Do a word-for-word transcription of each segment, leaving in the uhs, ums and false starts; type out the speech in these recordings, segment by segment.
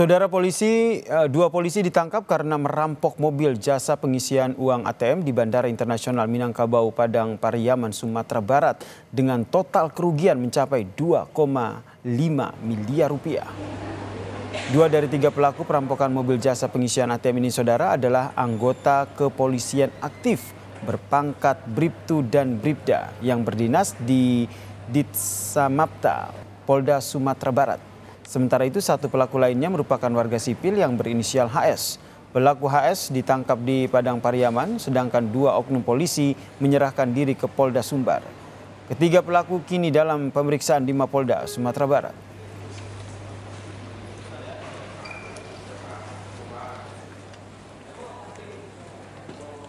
Saudara polisi, dua polisi ditangkap karena merampok mobil jasa pengisian uang A T M di Bandara Internasional Minangkabau, Padang Pariaman, Sumatera Barat dengan total kerugian mencapai dua koma lima miliar rupiah. Dua dari tiga pelaku perampokan mobil jasa pengisian A T M ini, saudara, adalah anggota kepolisian aktif berpangkat Briptu dan Bripda yang berdinas di Ditsamapta, Polda Sumatera Barat. Sementara itu, satu pelaku lainnya merupakan warga sipil yang berinisial H S. Pelaku H S ditangkap di Padang Pariaman, sedangkan dua oknum polisi menyerahkan diri ke Polda Sumbar. Ketiga pelaku kini dalam pemeriksaan di Mapolda, Sumatera Barat.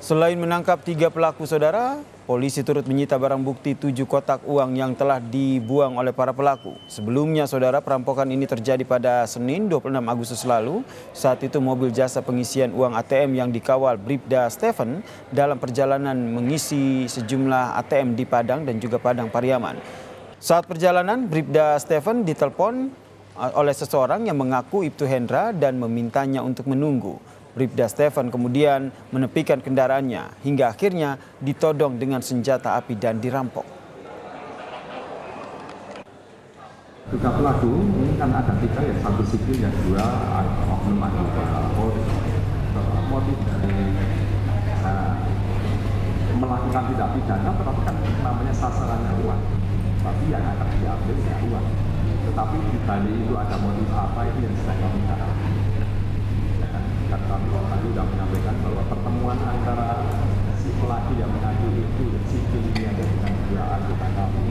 Selain menangkap tiga pelaku, saudara, polisi turut menyita barang bukti tujuh kotak uang yang telah dibuang oleh para pelaku. Sebelumnya, saudara, perampokan ini terjadi pada Senin dua puluh enam Agustus lalu. Saat itu mobil jasa pengisian uang A T M yang dikawal Bripda Steven dalam perjalanan mengisi sejumlah A T M di Padang dan juga Padang Pariaman. Saat perjalanan, Bripda Steven ditelepon oleh seseorang yang mengaku Iptu Hendra dan memintanya untuk menunggu. Bripda Stefan kemudian menepikan kendaraannya hingga akhirnya ditodong dengan senjata api dan dirampok. Tiga pelaku ini kan ada tiga, ya, satu sipil yang dua oknum anggota Polda. Motif dari uh, melakukan tidak pidana, tetapi kan namanya sasarannya uang. Tapi yang akan diambil ya uang. Tetapi di balik itu ada motif apa itu yang sedang kami dalami. Kami tadi sudah menyampaikan bahwa pertemuan antara si pelaku yang mengadu itu dan si pelaku yang dengan dua anggota kami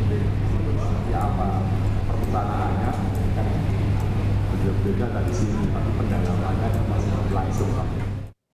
seperti apa perpecahanaannya kan berbeda dari sini, tapi pendalaman